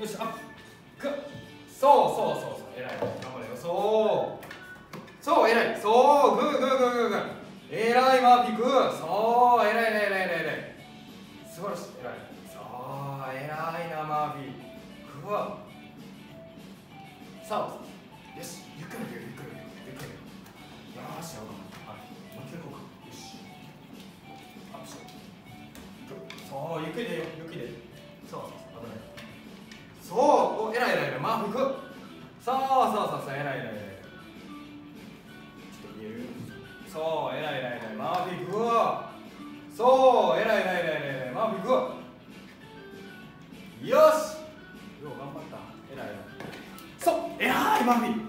よし、アップ、グッ、そうそうそうそう、偉い、頑張れよ、そうそう、偉い、そう、グーグーグーグーグー、偉い、マーピー、グー、そう、偉い偉い偉い偉い偉い、素晴らしい、偉い、そう、偉いな、マーピー、グー、さあ、よし、ゆっくりゆっくりゆっくりゆっくり、よし、やろうか、はい、もう一回行こうか、よし、アップしよう、グッ、そう、ゆっくりでよ、ゆっくりでよ、そう、危ない、そう、お、偉い偉い偉い、マーフィー、グッ、そうそうそうそう、偉い偉い偉い、ちょっと見える、そう、偉い偉い偉い、マーフィー、グー、そう、偉い偉い偉い偉い、マーフィー、グー、よし、よう頑張った、偉い偉い、そう、偉いマーフィー、